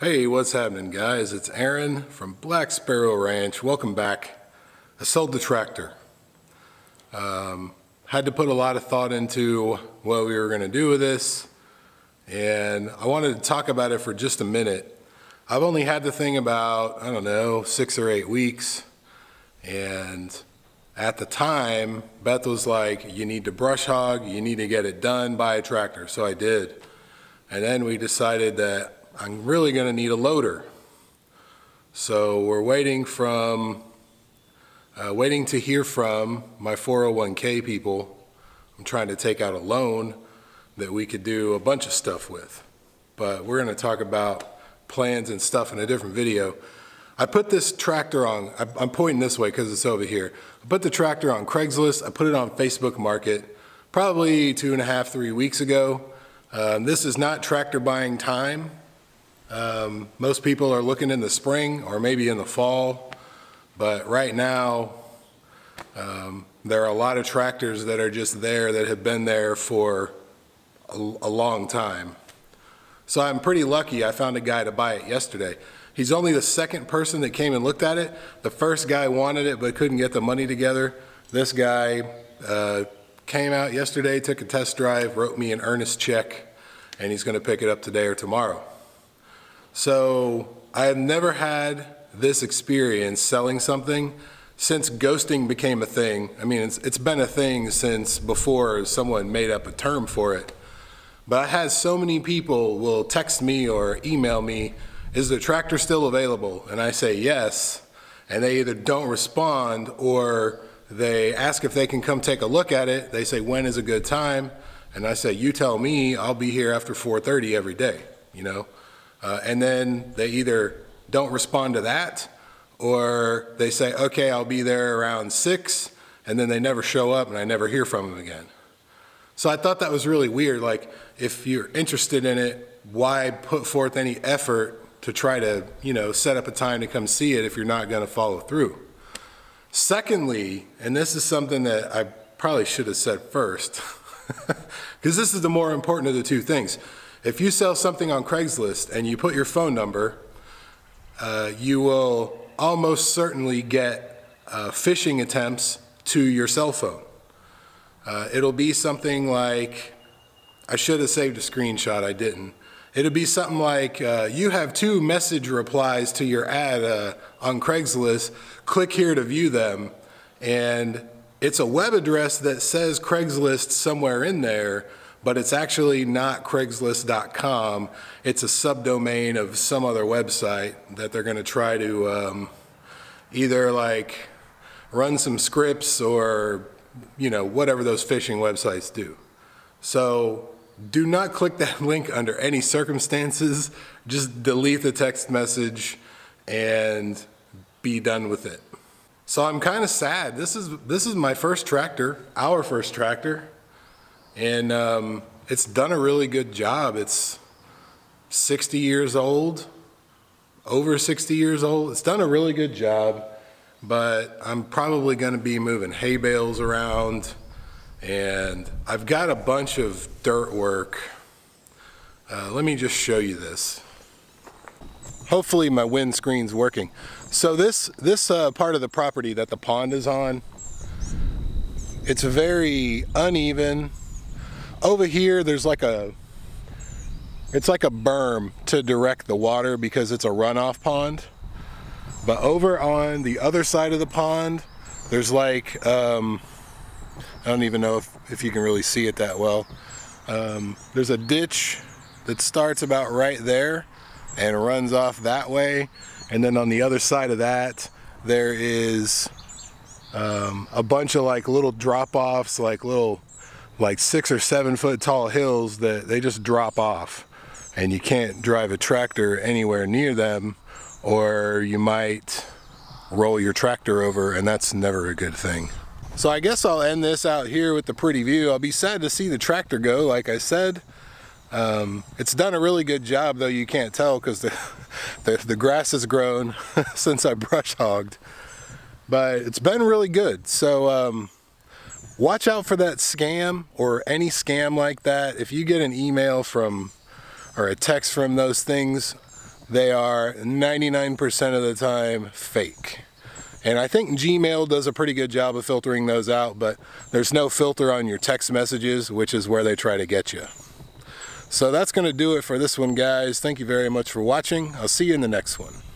Hey, what's happening, guys? It's Aaron from Black Sparrow Ranch. Welcome back. I sold the tractor. Had to put a lot of thought into what we were going to do with this, and I wanted to talk about it for just a minute. I've only had the thing about, I don't know, 6 or 8 weeks, and at the time, Beth was like, you need to brush hog, you need to get it done, buy a tractor. So I did. And then we decided that I'm really going to need a loader. So we're waiting to hear from my 401k people. I'm trying to take out a loan that we could do a bunch of stuff with. But we're going to talk about plans and stuff in a different video. I put this tractor on, I'm pointing this way because it's over here. I put the tractor on Craigslist. I put it on Facebook Market probably 2.5 to 3 weeks ago. This is not tractor buying time. Most people are looking in the spring or maybe in the fall, but right now there are a lot of tractors that are just there that have been there for a long time. So I'm pretty lucky. I found a guy to buy it yesterday. He's only the second person that came and looked at it. The first guy wanted it but couldn't get the money together. This guy came out yesterday, took a test drive, wrote me an earnest check, and he's going to pick it up today or tomorrow. So I have never had this experience selling something since ghosting became a thing. I mean, it's been a thing since before someone made up a term for it. But I had so many people will text me or email me, is the tractor still available? And I say yes, and they either don't respond or they ask if they can come take a look at it. They say, when is a good time? And I say, you tell me, I'll be here after 4:30 every day, you know? And then they either don't respond to that, or they say, okay, I'll be there around 6, and then they never show up and I never hear from them again. So I thought that was really weird. Like, if you're interested in it, why put forth any effort to try to, you know, set up a time to come see it if you're not gonna follow through? Secondly, and this is something that I probably should have said first, because this is the more important of the two things. If you sell something on Craigslist and you put your phone number, you will almost certainly get phishing attempts to your cell phone. It'll be something like, I should have saved a screenshot, I didn't. It'll be something like, you have 2 message replies to your ad on Craigslist, click here to view them. And it's a web address that says Craigslist somewhere in there, but it's actually not Craigslist.com. It's a subdomain of some other website that they're gonna try to either like run some scripts or, you know, whatever those phishing websites do. So do not click that link under any circumstances. Just delete the text message and be done with it. So I'm kind of sad. This is my first tractor, our first tractor. And it's done a really good job. It's 60 years old, over 60 years old. It's done a really good job, but I'm probably gonna be moving hay bales around, and I've got a bunch of dirt work. Let me just show you this. Hopefully my windscreen's working. So this part of the property that the pond is on, it's very uneven. Over here, there's like it's like a berm to direct the water because it's a runoff pond. But over on the other side of the pond, there's like, I don't even know if you can really see it that well. There's a ditch that starts about right there and runs off that way. And then on the other side of that, there is a bunch of like little drop-offs, like little, like 6 or 7 foot tall hills that they just drop off, and you can't drive a tractor anywhere near them or you might roll your tractor over, and that's never a good thing. So I guess I'll end this out here with the pretty view. I'll be sad to see the tractor go, like I said. It's done a really good job, though you can't tell because the grass has grown since I brush hogged, but it's been really good. So watch out for that scam or any scam like that. If you get an email from or a text from those things, they are 99% of the time fake. And I think Gmail does a pretty good job of filtering those out, but there's no filter on your text messages, which is where they try to get you. So that's going to do it for this one, guys. Thank you very much for watching. I'll see you in the next one.